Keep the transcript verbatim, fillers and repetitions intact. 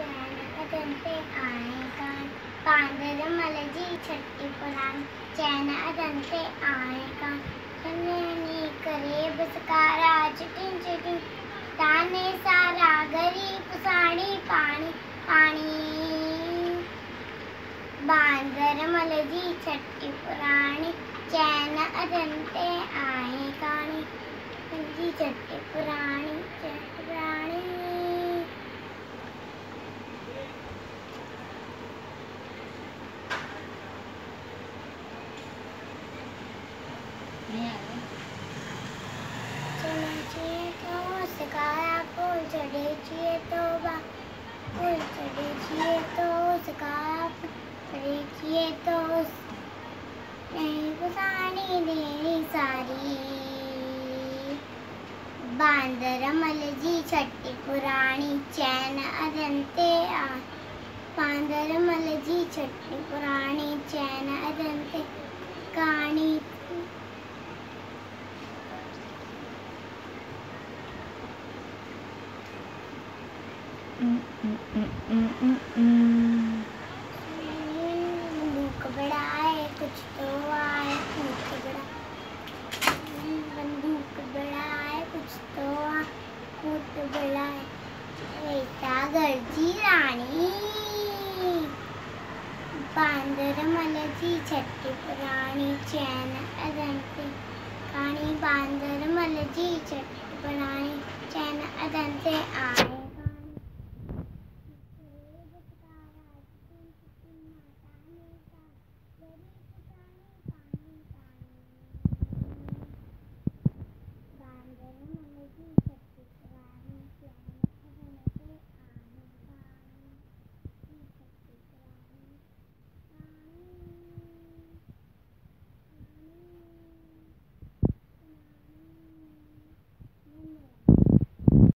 अदंते आएगा पांडर मल जी छठी पुराण चैन अदंते आएगा कन्यानी करे बसका राज टिंचटी ताने सारा गरीब साड़ी पानी पानी बांदर मल जी छठी पुराणी चैन अदंते आएगा जी छठी पुराणी पुराणी बांदर मल जी छठी पुराणी चैन अदंते आ बांदर मल जी छठी पुराणी चैन अदंते काणी बंदूक बढ़ाए कुछ तो आए बंदूक बढ़ाए बंदूक बढ़ाए कुछ तो आए कुछ बढ़ाए बेटा गर्जी रानी बांदर मल जी छठी पुराणी चैन अदंते काणी बांदर मल जी छठी पुराणी चैन अदंते आए।